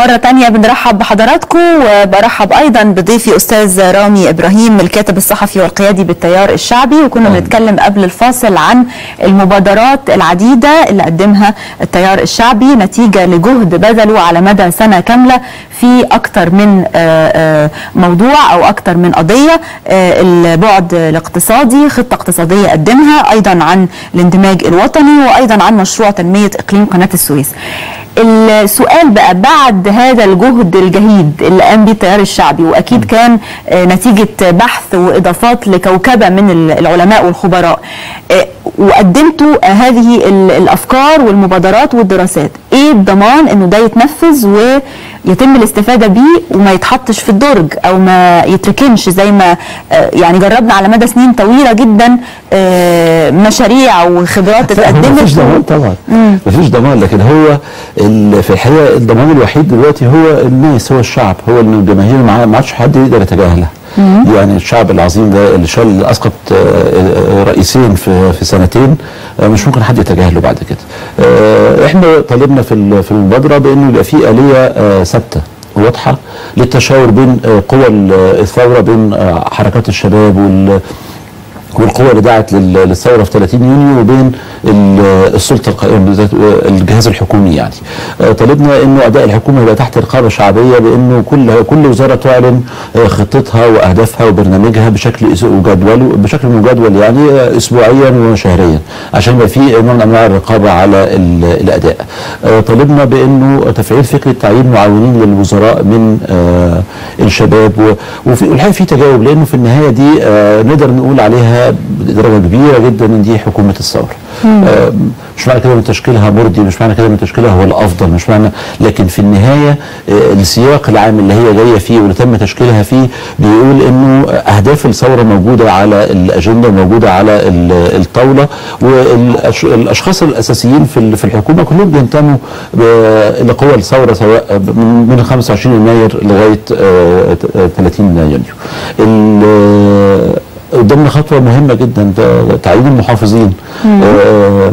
مرة تانية بنرحب بحضراتكم وبرحب أيضا بضيفي أستاذ رامي إبراهيم الكاتب الصحفي والقيادي بالتيار الشعبي. وكنا بنتكلم قبل الفاصل عن المبادرات العديدة اللي قدمها التيار الشعبي نتيجة لجهد بذله على مدى سنة كاملة في أكتر من موضوع أو أكتر من قضية. البعد الاقتصادي، خطة اقتصادية قدمها، أيضا عن الاندماج الوطني، وأيضا عن مشروع تنمية إقليم قناة السويس. السؤال بقى بعد هذا الجهد الجهيد اللي قام به التيار الشعبي، واكيد كان نتيجه بحث واضافات لكوكبه من العلماء والخبراء، وقدمتوا هذه الافكار والمبادرات والدراسات، ايه الضمان انه ده يتنفذ ويتم الاستفاده بيه وما يتحطش في الدرج او ما يتركنش زي ما يعني جربنا على مدى سنين طويله جدا مشاريع وخبرات اتقدمت؟ مفيش ضمان طبعا، مفيش ضمان، لكن هو في الحقيقه الضمان الوحيد دلوقتي هو الناس، هو الشعب، هو الجماهير، ما عادش حد يقدر يتجاهلها. يعني الشعب العظيم ده اللي شال اسقط رئيسين في سنتين مش ممكن حد يتجاهله بعد كده. احنا طالبنا في المبادره بانه يبقى في آلية ثابته واضحه للتشاور بين قوى الثوره، بين حركات الشباب والقوى اللي دعت للثوره في 30 يونيو وبين السلطه القائمه الجهاز الحكومي. يعني طالبنا انه اداء الحكومه يبقى تحت رقابه شعبيه، بانه كل وزاره تعلن خطتها واهدافها وبرنامجها بشكل مجدول، يعني اسبوعيا وشهريا، عشان يبقى في نوع من انواع الرقابه على الاداء. طالبنا بانه تفعيل فكره تعيين معاونين للوزراء من الشباب، والحقيقه في تجاوب، لانه في النهايه دي نقدر نقول عليها بدرجه كبيره جدا ان دي حكومه الثوره. مش معنى كده ان تشكيلها مرضي، مش معنى كده ان تشكيلها هو الافضل، مش معنى، لكن في النهايه السياق العام اللي هي جايه فيه واللي تم تشكيلها فيه بيقول انه اهداف الثوره موجوده على الاجنده وموجوده على الطاوله، والاشخاص الاساسيين في الحكومه كلهم بينتموا لقوى الثوره، سواء من 25 يناير لغايه 30 يونيو. قدامنا خطوه مهمه جدا، تعيين المحافظين.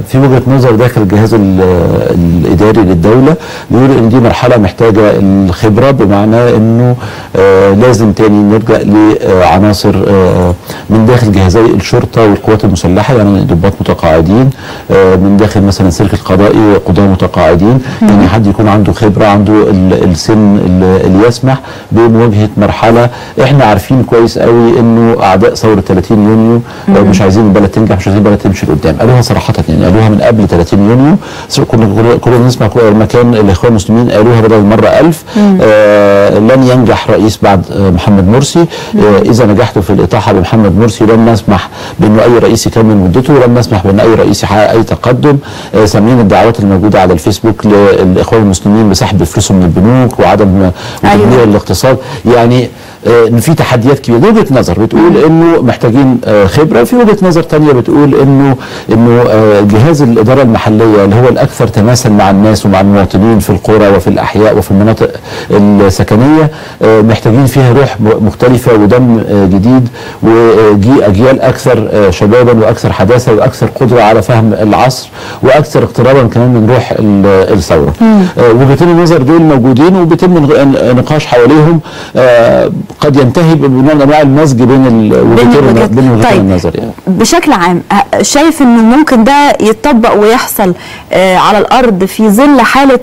في وجهه نظر داخل الجهاز الاداري للدوله بيقول ان دي مرحله محتاجه الخبره، بمعنى انه لازم تاني نرجع لعناصر من داخل جهازي الشرطه والقوات المسلحه، يعني ضباط متقاعدين، من داخل مثلا السلك القضائي وقضاه متقاعدين، يعني حد يكون عنده خبره، عنده السن اللي يسمح بمواجهه مرحله. احنا عارفين كويس قوي انه اعداء ثوره 30 يونيو مش عايزين البلد تنجح، مش عايزين البلد تمشي لقدام، قالوها صراحه، يعني قالوها من قبل 30 يونيو، كنا بنسمع مكان الاخوان المسلمين قالوها بدل المره 1000، لن ينجح رئيس بعد محمد مرسي، اذا نجحتوا في الاطاحه بمحمد مرسي لن نسمح بانه اي رئيس يكمل مدته، ولن نسمح بان اي رئيس يحقق اي تقدم. سامعين الدعوات الموجوده على الفيسبوك للاخوان المسلمين بسحب فلوسهم من البنوك وعدم تدمير الاقتصاد، يعني ان في تحديات كبيره. دي وجهه نظر بتقول انه محتاجين خبره، في وجهه نظر ثانيه بتقول انه جهاز الاداره المحليه اللي هو الاكثر تماسا مع الناس ومع المواطنين في القرى وفي الاحياء وفي المناطق السكنيه محتاجين فيها روح مختلفه ودم جديد واجيال اكثر شبابا واكثر حداثه واكثر قدره على فهم العصر واكثر اقترابا كمان من روح الثوره. وجهتين النظر دول موجودين وبيتم نقاش حواليهم، قد ينتهي بنوع من انواع المزج بين الوجهتين النظر. يعني بشكل عام شايف انه ممكن ده يتطبق ويحصل على الارض في ظل حاله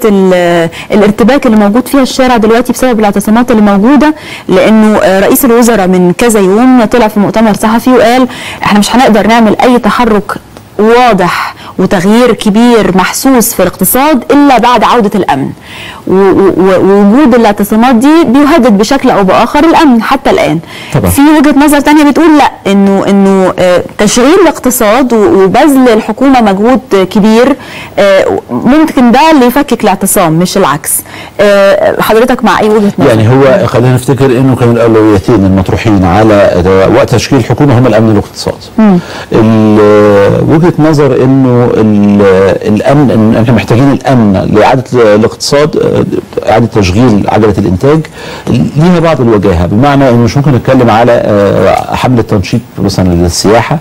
الارتباك اللي موجود فيها الشارع دلوقتي بسبب الاعتصامات اللي موجوده؟ لانه رئيس الوزراء من كذا يوم طلع في مؤتمر صحفي وقال احنا مش هنقدر نعمل اي تحرك واضح وتغيير كبير محسوس في الاقتصاد الا بعد عوده الامن، ووجود الاعتصامات دي بيهدد بشكل او باخر الامن حتى الان. طبعا. في وجهه نظر ثانيه بتقول لا، انه تشغيل الاقتصاد وبذل الحكومه مجهود كبير ممكن ده اللي يفكك الاعتصام مش العكس. حضرتك مع اي وجهه نظر؟ يعني هو خلينا نفتكر انه كان الاولويتين المطروحين على وقت تشكيل الحكومه هما الامن والاقتصاد. وجهه نظر انه الامن، احنا محتاجين الامن لاعاده الاقتصاد، اعاده تشغيل عجله الانتاج، ليها بعض الوجاهه، بمعنى انه مش ممكن نتكلم على حمله تنشيط مثلا للسياحه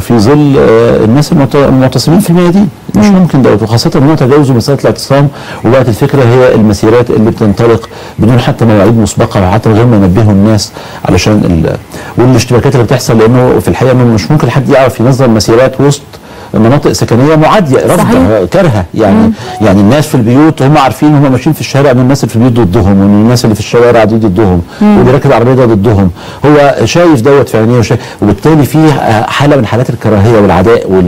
في ظل الناس المعتصمين في الميادين. مش ممكن دوت، وخاصه ان هم تجاوزوا مساله الاعتصام، وبقت الفكره هي المسيرات اللي بتنطلق بدون حتى مواعيد مسبقه وحتى غير ما ينبهوا الناس علشان والاشتباكات اللي بتحصل، لانه في الحقيقه مش ممكن حد يعرف ينظم مسيرات وسط مناطق سكنيه معاديه رافضه كارهه يعني. يعني الناس في البيوت هم عارفين هم ماشيين في الشارع ان الناس اللي في البيوت ضدهم، وان الناس اللي في الشوارع دي ضدهم، واللي راكب عربيه ده ضدهم، هو شايف دوت في عينيه، وبالتالي في حاله من حالات الكراهيه والعداء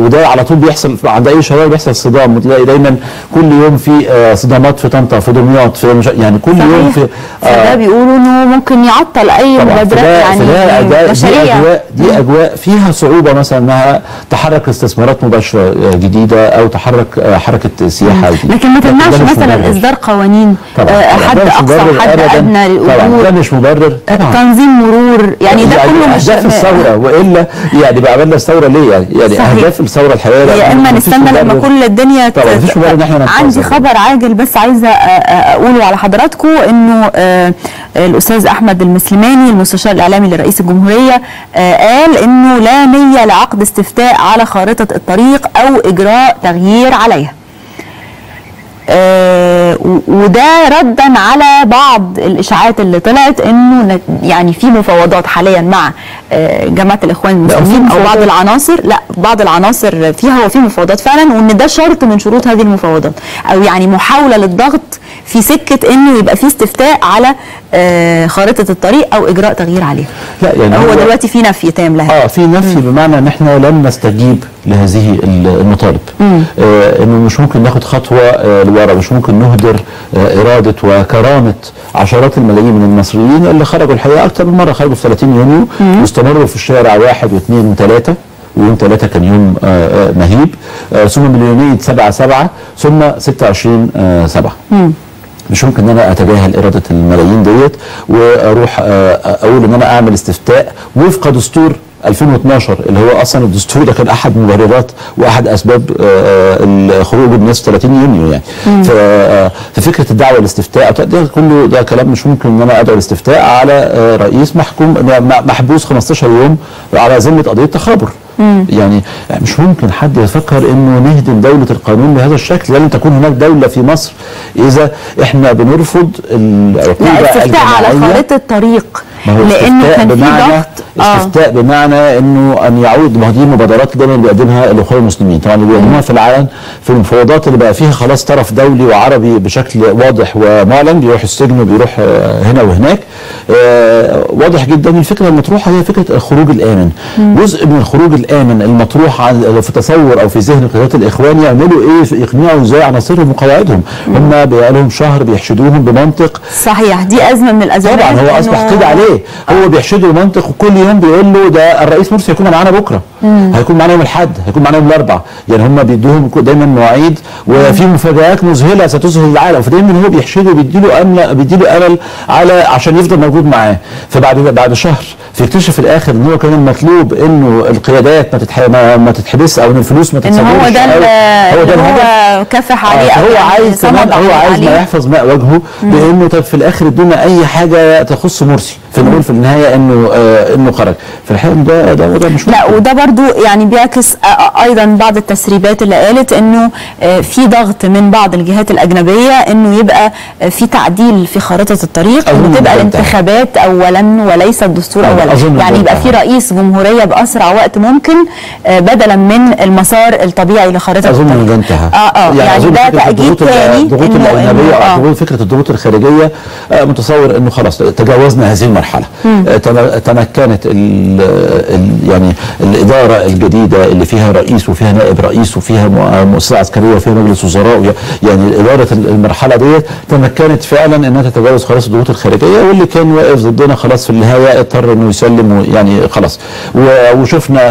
وده على طول بيحصل عند اي شوارع، بيحصل صدام، وتلاقي دايما كل يوم في صدامات في طنطا، في دمياط، في يعني كل يوم في فده بيقولوا انه ممكن يعطل اي مبادرات يعني بشريه. دي اجواء فيها صعوبه مثلا انها تحرك استثمارات مباشره جديده او تحرك حركه سياحه، لكن ما تمنعش مثلا اصدار قوانين حد اقصى حد ادنى للامور. ده مش مبرر طبعا، تنظيم مرور يعني ده كله مش اهداف الثوره، والا يعني بقى عملنا الثوره ليه يعني اهداف الثوره الحقيقيه يا اما نستنى لما كل الدنيا طبعا مفيش مبرر ان احنا. عندي خبر عاجل بس عايزه اقوله على حضراتكم، انه الاستاذ احمد المسلماني المستشار الاعلامي لرئيس الجمهوريه قال انه لا نيه لعقد استفتاء على خارطة الطريق أو إجراء تغيير عليها، وده ردا على بعض الإشاعات اللي طلعت إنه يعني في مفاوضات حاليا مع جماعة الإخوان المسلمين أو بعض العناصر، لا بعض العناصر فيها وفي مفاوضات فعلا، وإن ده شرط من شروط هذه المفاوضات، أو يعني محاولة للضغط في سكة إنه يبقى في استفتاء على خارطة الطريق أو إجراء تغيير عليها. لا يعني هو دلوقتي في نفي تام لها. في نفي بمعنى إن إحنا لم نستجيب لهذه المطالب، إنه مش ممكن ناخد خطوة لورا، مش ممكن نهدر إرادة وكرامة عشرات الملايين من المصريين اللي خرجوا الحقيقة أكتر من مرة، خرجوا في 30 يونيو واستمروا في الشارع 1 و2 و3، ويوم 3 كان يوم مهيب، ثم مليونية 7/7، ثم 26/7. مش ممكن ان انا اتجاهل اراده الملايين ديت واروح اقول ان انا اعمل استفتاء وفق دستور 2012 اللي هو اصلا الدستور ده كان احد مبررات واحد اسباب خروج الناس في 30 يونيو يعني. ففكره الدعوه للاستفتاء ده كله ده كلام مش ممكن ان انا ادعو الاستفتاء على رئيس محبوس 15 يوم على ذمه قضيه تخابر. يعني مش ممكن حد يفكر انه نهدم دولة القانون بهذا الشكل. لن تكون هناك دولة في مصر اذا احنا بنرفض الاستفتاء على خارطة الطريق، لانه كان في ضغط استفتاء بمعنى انه ان يعود. ما هي دي المبادرات اللي بيقدمها الاخوان المسلمين طبعا، اللي بيقدموها في العالم في المفاوضات اللي بقى فيها خلاص طرف دولي وعربي بشكل واضح ومعلن، بيروح السجن وبيروح هنا وهناك. واضح جدا الفكرة المطروحة هي فكرة الخروج الآمن. جزء من الخروج الآمن المطروح في تصور أو في ذهن قيادات الإخوان يعملوا إيه، يقنعوا إزاي عناصرهم وقواعدهم. هم بقالهم شهر بيحشدوهم بمنطق صحيح، دي أزمة من الأزمات طبعا، هو أصبح قيد عليه، هو بيحشده بمنطق، وكل يوم بيقول له ده الرئيس مرسي هيكون معانا بكرة، هيكون معانا يوم الأحد، هيكون معانا يوم الأربع. يعني هم بيدوهم دايما مواعيد، وفي مفاجآت مذهلة ستذهل العالم، فدايما هو بيحشده بيديله أمل على عشان يفضل موجود معاه. فبعد شهر فيكتشف في الاخر ان هو كان المطلوب انه القيادات ما تتحبس، او ان الفلوس ما تتسابش، ان هو ده هو كافح عليه، هو عايز ما يحفظ ماء وجهه، بانه طب في الاخر ادونا اي حاجه تخص مرسي، فنقول في النهايه انه خرج. في الحقيقه ده مش لا، وده برضو يعني بيعكس ايضا بعض التسريبات اللي قالت انه في ضغط من بعض الجهات الاجنبيه انه يبقى في تعديل في خارطه الطريق، وتبقى الانتخابات اولا وليس الدستور اولا، يعني يبقى في رئيس جمهوريه باسرع وقت ممكن بدلا من المسار الطبيعي لخارطه الطريق. اظن ان ده انتهى يعني ده تاجيل تاني. الضغوط الاجنبيه فكره الضغوط الخارجيه متصور انه خلاص تجاوزنا هذه المرحله. تمكنت يعني الاداره الجديده اللي فيها رئيس وفيها نائب رئيس وفيها مؤسسه عسكريه وفيها مجلس وزراء، يعني اداره المرحله ديت تمكنت فعلا انها تتجاوز خلاص الضغوط الخارجيه، واللي كان واقف ضدنا خلاص في النهايه اضطر انه يسلم يعني خلاص. وشفنا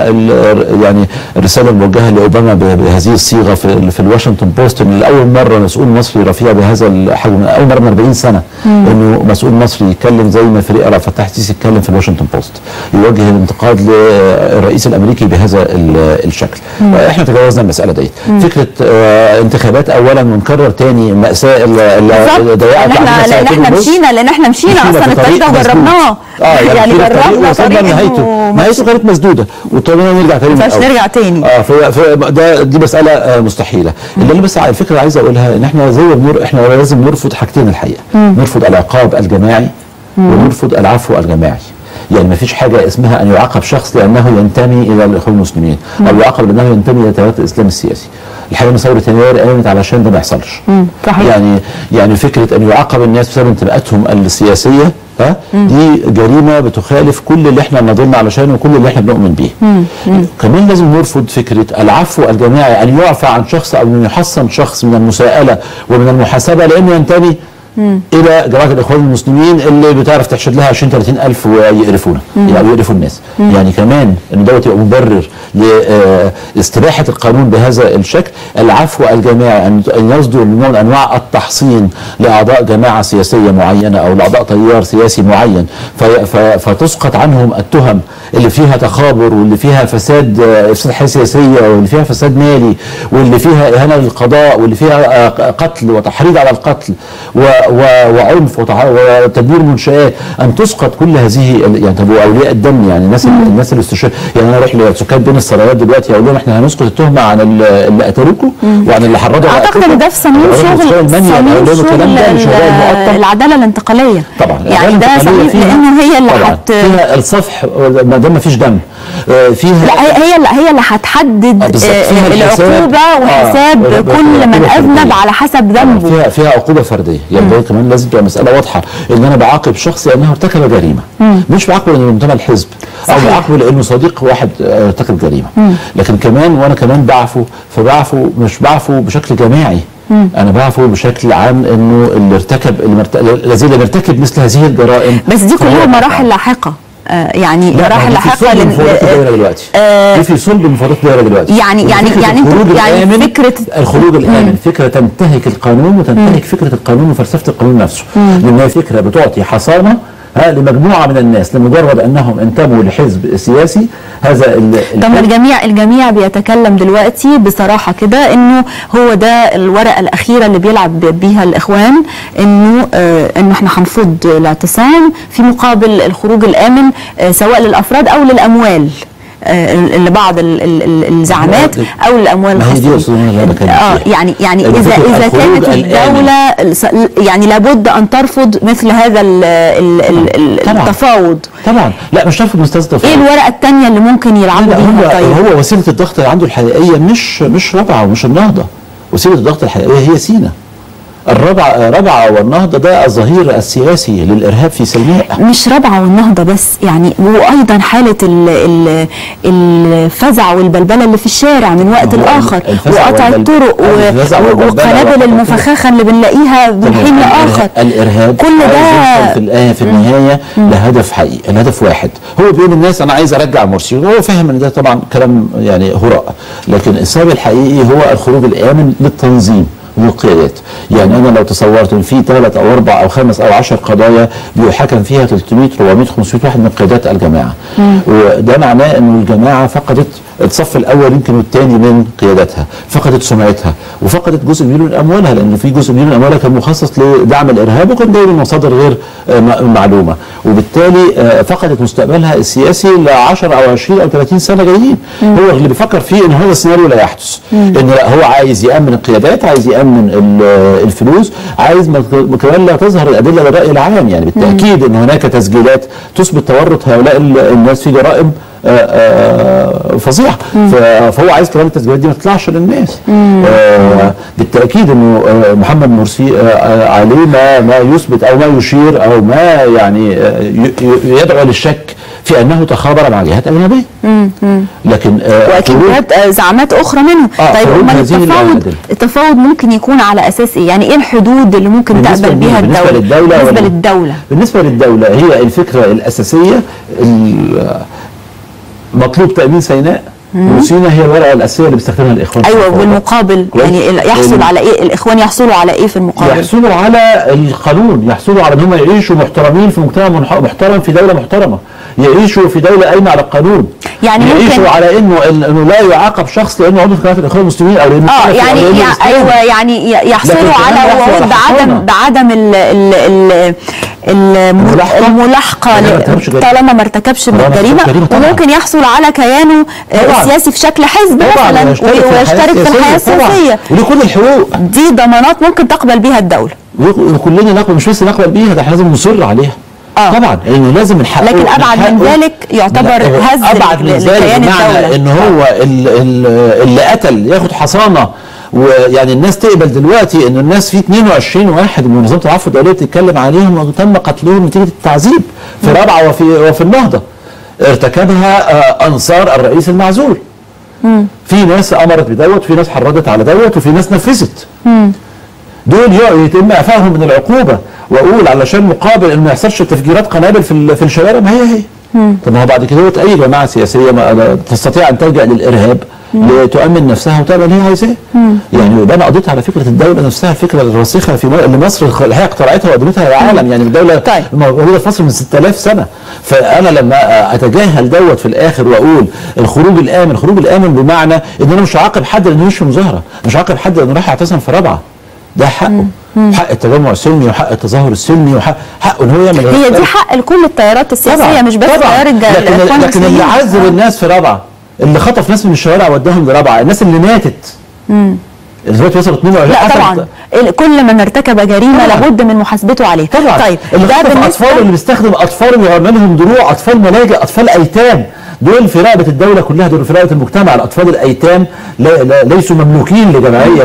يعني الرساله الموجهه لاوباما بهذه الصيغه في الواشنطن بوست، ان لاول مره مسؤول مصري رفيع بهذا الحجم، اول مره من 40 سنه انه مسؤول مصري يتكلم زي ما فريق فتح السيسي اتكلم في الواشنطن بوست يوجه الانتقاد للرئيس الامريكي بهذا الشكل. احنا تجاوزنا المساله ديت. فكره انتخابات اولا ونكرر تاني ماساه الضيقه بتاعتنا، لان احنا مشينا اصلا الطريق ده وجربناه. يعني جربنا طريق نهايته كانت مسدوده، واضطرينا نرجع تاني. دي مساله مستحيله. اللي بس الفكره عايز اقولها ان احنا زي النور، احنا لازم نرفض حاجتين الحقيقه، نرفض العقاب الجماعي ونرفض العفو الجماعي. يعني ما فيش حاجه اسمها ان يعاقب شخص لانه ينتمي الى الاخوان المسلمين او يعاقب لانه ينتمي الى تيارات الاسلام السياسي. الحقيقه ثوره يناير قامت علشان ده ما يحصلش. يعني فكره ان يعاقب الناس بسبب انتماءاتهم السياسيه دي جريمه بتخالف كل اللي احنا ناضلنا علشانه وكل اللي احنا بنؤمن بيه. كمان لازم نرفض فكره العفو الجماعي، ان يعفى عن شخص او ان يحصن شخص من المساءله ومن المحاسبه لانه ينتمي الى جماعه الاخوان المسلمين اللي بتعرف تحشد لها 20-30 ألف ويقرفونا، يعني يقرفوا الناس. يعني كمان ان دوت يبقى مبرر لاستباحه القانون بهذا الشكل. العفو الجماعي ان يصدر نوع من انواع التحصين لاعضاء جماعه سياسيه معينه او لاعضاء تيار سياسي معين، فتسقط عنهم التهم اللي فيها تخابر واللي فيها افساد حياه سياسيه واللي فيها فساد مالي واللي فيها اهانه للقضاء واللي فيها قتل وتحريض على القتل وعنف وتدمير منشآت. ان تسقط كل هذه يعني تبقوا اولياء الدم، يعني الناس اللي استشهدوا. يعني انا اروح لسكان بين السرايات دلوقتي اقول لهم احنا هنسقط التهمه عن اللي قتلوكوا وعن اللي حرضوا على اعتقد ان ده في صميم شغل العداله الانتقاليه. طبعا يعني ده صميم، لان هي اللي فيها الصفح ما دام ما فيش دم فيها. لا هي اللي هتحدد العقوبه وحساب كل من اذنب على حسب ذنبه. فيها عقوبه فرديه. يعني كمان لازم تبقى مساله واضحه ان انا بعاقب شخص لانه ارتكب جريمه، مش بعاقبه لانه منتمى الحزب او بعاقبه لانه صديق واحد ارتكب جريمه. لكن كمان وانا كمان بعفو، فبعفو مش بعفو بشكل جماعي، انا بعفو بشكل عام انه الذي لم يرتكب مثل هذه الجرائم. بس دي كلها مراحل لاحقه، يعني مراحل لاحقه دلوقتي دي في صلب مفاوضات الدولة دلوقتي. يعني فكره الخروج الامن فكره تنتهك القانون وتنتهك فكره القانون وفلسفه القانون نفسه، لان هي فكره بتعطي حصانه لمجموعه من الناس لمجرد انهم انتموا لحزب سياسي. هذا طبعا الجميع بيتكلم دلوقتي بصراحه كده انه هو ده الورقه الاخيره اللي بيلعب بيها الاخوان، انه احنا هنفض الاعتصام في مقابل الخروج الامن سواء للافراد او للاموال لبعض الزعامات او الاموال الخاصه. يعني اذا كانت الدوله يعني لابد ان ترفض مثل هذا التفاوض. طبعا لا مش ترفض مستاذ تفاوض. ايه الورقه الثانيه اللي ممكن يلعبوا بيها؟ طيب هو وسيله الضغط اللي عنده الحقيقيه مش رابعه ومش النهضه. وسيله الضغط الحقيقيه هي سينا. رابعه والنهضه ده الظهير السياسي للارهاب في سيناء. مش رابعه والنهضه بس، يعني وايضا حاله الفزع والبلبله اللي في الشارع من وقت لاخر، وقطع الطرق والقنابل المفخخه اللي بنلاقيها من حين لاخر. الارهاب كل ده في النهايه لهدف حقيقي، الهدف واحد. هو بيقول للناس انا عايز ارجع مرسي، هو فاهم ان ده طبعا كلام يعني هراء، لكن السبب الحقيقي هو الخروج الامن للتنظيم والقيادات. يعني انا لو تصورت ان في 3 أو 4 أو 5 أو 10 قضايا بيحاكم فيها 300-400-500 واحد من قيادات الجماعه، وده معناه ان الجماعه فقدت الصف الاول يمكن والثاني من قياداتها، فقدت سمعتها وفقدت جزء كبير من اموالها، لان في جزء كبير من اموالها كان مخصص لدعم الارهاب وكان جاي من مصادر غير معلومه، وبالتالي فقدت مستقبلها السياسي ل 10 او 20 او 30 سنه جايين. هو اللي بيفكر فيه ان هذا السيناريو لا يحدث، ان هو عايز يامن القيادات، عايز يامن الفلوس، عايز كمان لا تظهر الادله للراي العام. يعني بالتاكيد ان هناك تسجيلات تثبت تورط هؤلاء الناس في جرائم فظيعه، فهو عايز كمان التسجيلات دي ما تطلعش للناس. بالتاكيد انه محمد مرسي عليه ما يثبت او ما يشير او ما يعني يدعو للشك في انه تخابر مع جهات اجنبيه، لكن واكيد جهات زعامات اخرى منهم. طيب امال التفاوض ممكن يكون على اساس ايه؟ يعني ايه الحدود اللي ممكن تقبل بيها الدوله بالنسبه للدوله؟ هي الفكره الاساسيه مطلوب تأمين سيناء روسينا هي الورقه الاساسيه اللي بيستخدمها الاخوان. ايوه، والمقابل يعني يحصل على ايه؟ الاخوان يحصلوا على ايه في المقابل؟ يحصلوا على القانون، يحصلوا على ان هم يعيشوا محترمين في مجتمع محترم في دوله محترمه، يعيشوا في دوله قايمه على القانون. يعني يعيشوا على انه لا يعاقب شخص لانه عضو في قناه الاخوان المسلمين او لانه ايوه، يعني يحصلوا على وعود بعدم الملاحقه طالما ما ارتكبش بالجريمه، وممكن يحصل على كيانه سياسي في شكل حزب مثلا ويشترك في الحياه السياسيه. وليه كل الحقوق دي، ضمانات ممكن تقبل بيها الدوله، وكلنا نقبل، مش بس نقبل بيها، ده احنا لازم نصر عليها. طبعا لانه لازم نحقق، لكن ابعد من ذلك يعتبر هز لكيان الدوله. ان هو اللي قتل ياخد حصانه، ويعني الناس تقبل دلوقتي انه الناس في 22 واحد من منظمه العفو الدوليه بتتكلم عليهم وتم قتلهم نتيجه التعذيب في رابعه وفي النهضه ارتكبها انصار الرئيس المعزول. في ناس امرت بدوت، وفي ناس حرضت على دوت، وفي ناس نفذت. دول يتم اعفائهم من العقوبه. واقول علشان مقابل انه ما يحصلش تفجيرات قنابل في الشوارع، ما هي هي. طب ما هو بعد كده اي جماعه سياسيه ما تستطيع ان تلجا للارهاب لتؤمن نفسها وتعمل اللي هي عايزاه. يعني يبقى انا قضيت على فكره الدوله نفسها، الفكره الراسخه في مصر اللي هي اخترعتها وقدمتها للعالم. يعني الدوله موجوده في مصر من 6000 سنه. فانا لما اتجاهل دوت في الاخر واقول الخروج الامن، الخروج الامن بمعنى ان انا مش هعاقب حد لانه مش في مظاهره، مش هعاقب حد لانه راح يعتصم في رابعه. ده حقه، حق التجمع السلمي وحق التظاهر السلمي وحقه ان هو يعمل. هي دي حق لكل التيارات السياسيه طبعا. مش بس تيار الجاليه، لكن اللي عذب الناس في رابعه، اللي خطف ناس من الشوارع وداهم لرابعه، الناس اللي ماتت دلوقتي وصلت 22. لا طبعا كل من ارتكب جريمه لابد من محاسبته عليه. طبعا طيب اللي خطف اطفال، اللي بيستخدم اطفال ويعمل لهم دروع، اطفال ملاجئ، اطفال ايتام، دول في رقبه الدوله كلها، دول في رقبه المجتمع. الاطفال الايتام ليسوا مملوكين لجمعيه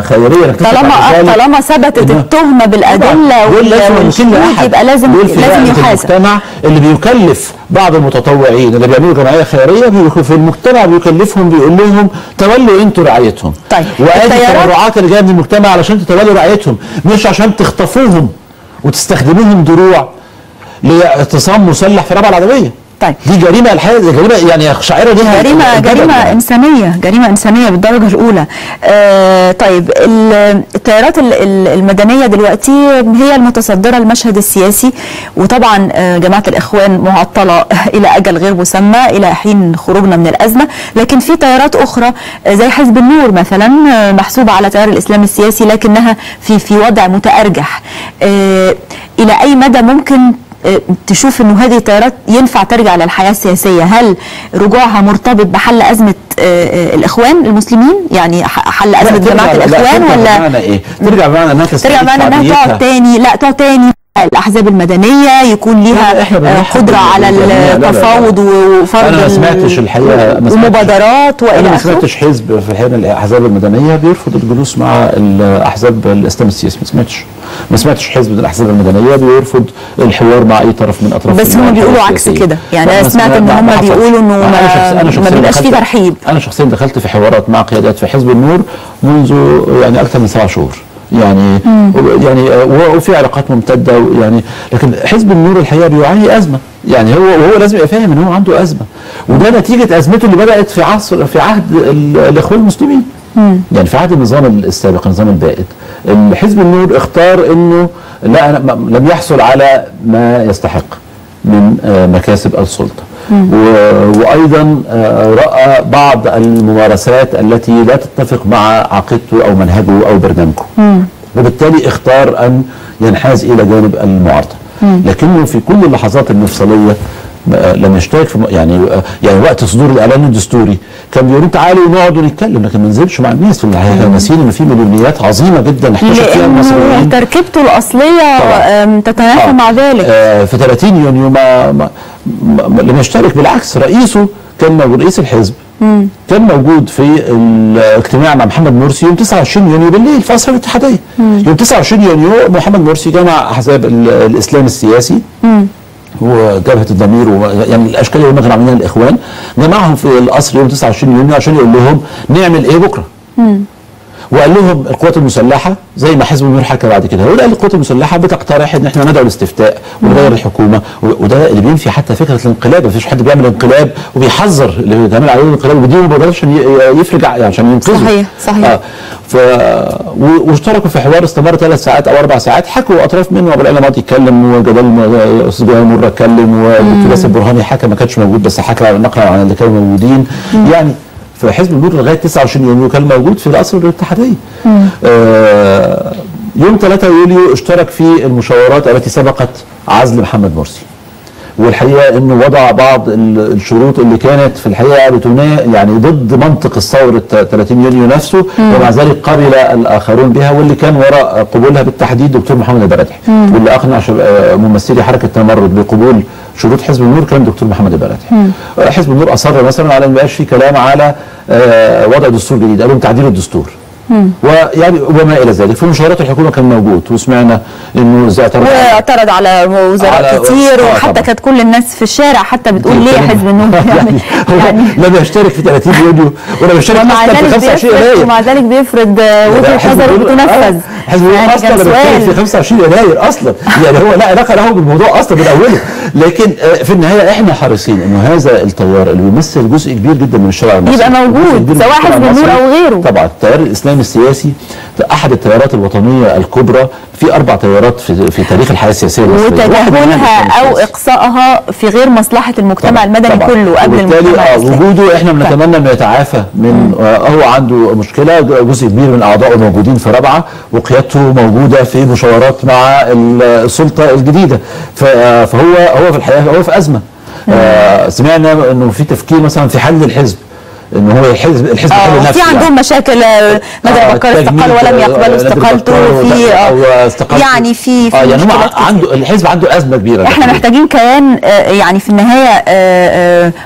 خيريه. طالما ثبتت التهمه بالادله والشهود يبقى لازم يحاسب. المجتمع اللي بيكلف بعض المتطوعين اللي بيعملوا جمعيه خيريه في المجتمع بيكلفهم، بيقول لهم تولوا انتوا رعايتهم. طيب وادي التبرعات اللي جايه من المجتمع علشان تتولوا رعايتهم، مش عشان تخطفوهم وتستخدموهم دروع لاعتصام مسلح في رابعه العدويه. طيب دي جريمه، الحقيقه دي جريمه، يعني شعيره ليها جريمه انسانيه، جريمه انسانيه بالدرجه الاولى. طيب التيارات المدنيه دلوقتي هي المتصدره المشهد السياسي، وطبعا جماعه الاخوان معطله الى اجل غير مسمى الى حين خروجنا من الازمه، لكن في تيارات اخرى زي حزب النور مثلا محسوبه على تيار الاسلام السياسي، لكنها في وضع متارجح. الى اي مدى ممكن تشوف انه هذه التيارات ينفع ترجع للحياه السياسيه؟ هل رجوعها مرتبط بحل ازمه الاخوان المسلمين؟ يعني حل ازمه جماعه الاخوان، ولا بمعنى ايه؟ ترجع بمعنى انها تقعد تاني؟ لا تقعد تاني. الاحزاب المدنيه يكون ليها قدره على التفاوض وفرض المبادرات. انا ما سمعتش الحقيقه ومبادرات والى اخره. انا ما سمعتش حزب في الحقيقه من الاحزاب المدنيه بيرفض الجلوس مع الاحزاب الاسلام السياسي. ما سمعتش حزب من الاحزاب المدنيه بيرفض الحوار مع اي طرف من اطراف. بس هم بيقولوا عكس كده، يعني انا سمعت ان هم بيقولوا انه ما بيبقاش في ترحيب. انا شخصيا دخلت في حوارات مع قيادات في حزب النور منذ يعني اكثر من 7 شهور، يعني وفي علاقات ممتده، ويعني لكن حزب النور الحقيقه بيعاني ازمه. يعني هو لازم يبقى فاهم ان هو عنده ازمه، وده نتيجه ازمته اللي بدات في عهد الاخوان المسلمين. يعني في عهد النظام السابق، النظام البائد، حزب النور اختار انه لا، لم يحصل على ما يستحق من مكاسب السلطه، وايضا راى بعض الممارسات التي لا تتفق مع عقيدته او منهجه او برنامجه، وبالتالي اختار ان ينحاز الى جانب المعارضه. لكنه في كل اللحظات المفصليه لما اشترك في يعني وقت صدور الاعلان الدستوري كان بيقولوا تعالوا نقعد ونتكلم، لكن ما ننزلش مع الناس. في الحقيقه ناسيين ان في مليونيات عظيمه جدا احتشت فيها المصريين. تركيبته الاصليه تتنافى مع ذلك. في 30 يونيو لم يشترك، بالعكس رئيسه رئيس الحزب كان موجود في الاجتماع مع محمد مرسي يوم 29 يونيو بالليل في قصر الاتحاديه. يوم 29 يونيو محمد مرسي جمع احزاب الاسلام السياسي وجبهه الضمير يعني الاشكال اللي هم كانوا عاملينها الاخوان، جمعهم في القصر يوم 29 يونيو عشان يقول لهم نعمل ايه بكره. وقال لهم القوات المسلحه زي ما حزب النور حكى بعد كده، هو قال القوات المسلحه بتقترح ان احنا ندعو الاستفتاء ونغير الحكومه، وده اللي بينفي حتى فكره الانقلاب. مفيش حد بيعمل انقلاب وبيحذر اللي بيعمل عليه الانقلاب وبيديه مبادرات عشان يفرج عشان ينقذه. صحيح صحيح. واشتركوا في حوار استمر 3 ساعات أو 4 ساعات، حكوا اطراف منه، عبد الاله ماتي اتكلم، وجلال استاذ جلال مره اتكلم، والدكتور ياسر برهاني حكى ما كانش موجود بس حكى نقلا عن اللي كانوا موجودين. يعني فحزب النور لغايه 29 يونيو كان موجود في القصر الاتحاديه. يوم 3 يوليو اشترك في المشاورات التي سبقت عزل محمد مرسي، والحقيقه انه وضع بعض الشروط اللي كانت في الحقيقه روتينيه، يعني ضد منطق الثوره 30 يونيو نفسه، ومع ذلك قبل الاخرون بها، واللي كان وراء قبولها بالتحديد دكتور محمد البرادعي، واللي اقنع ممثلي حركه التمرد بقبول شروط حزب النور كان دكتور محمد البرادعي. حزب النور اصر مثلا على ما يبقاش في كلام على وضع دستور جديد، قالوا تعديل الدستور ويعني وما الى ذلك. في مشاورات الحكومه كان موجود، وسمعنا انه ازاي اعترض على وزراء كتير، وحتى كانت كل الناس في الشارع حتى بتقول ليه حزب النور يعني لم يشترك في 30 يوليو ولا بيشترك في 25 يناير، ومع ذلك بيفرض وجهه نظر وبتنفذ. حزب النور اصلا لم يشترك في 25 يناير اصلا، يعني هو لا علاقه له بالموضوع اصلا من اوله. لكن في النهايه احنا حريصين انه هذا التيار اللي بيمثل جزء كبير جدا من الشارع المصري يبقى موجود، سواء حزب النور او غيره. طبعا التيار الاسلامي السياسي احد التيارات الوطنيه الكبرى، في 4 تيارات في تاريخ الحياه السياسيه المصريه، وتدهورها او اقصائها في غير مصلحه المجتمع طبعًا المدني طبعًا كله قبل المجتمع وجوده. احنا بنتمنى انه يتعافى من هو عنده مشكله، جزء كبير من اعضائه موجودين في رابعه، وقيادته موجوده في مشاورات مع السلطه الجديده، فهو في الحقيقه هو في ازمه. سمعنا انه في تفكير مثلا في حل الحزب، ان هو الحزب كله نفسه في عندهم يعني مشاكل، مدى بكر استقال ولم يقبلوا استقالته، في يعني في يعني عنده الحزب عنده ازمه كبيره. احنا محتاجين كيان يعني في النهايه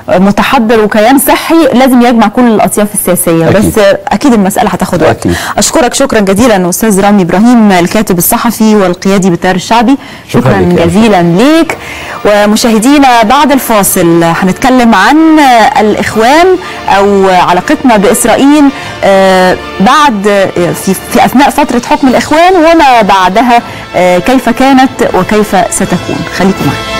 متحضر وكيان صحي لازم يجمع كل الاطياف السياسيه. أكيد. بس اكيد المساله هتاخد وقت. اشكرك شكرا جزيلا استاذ رامي ابراهيم، الكاتب الصحفي والقيادي بالتيار الشعبي، شكرا جزيلا ليك. ومشاهدينا بعد الفاصل هنتكلم عن الاخوان او وعلاقتنا بإسرائيل بعد في أثناء فترة حكم الإخوان وما بعدها، كيف كانت وكيف ستكون. خليكم معنا.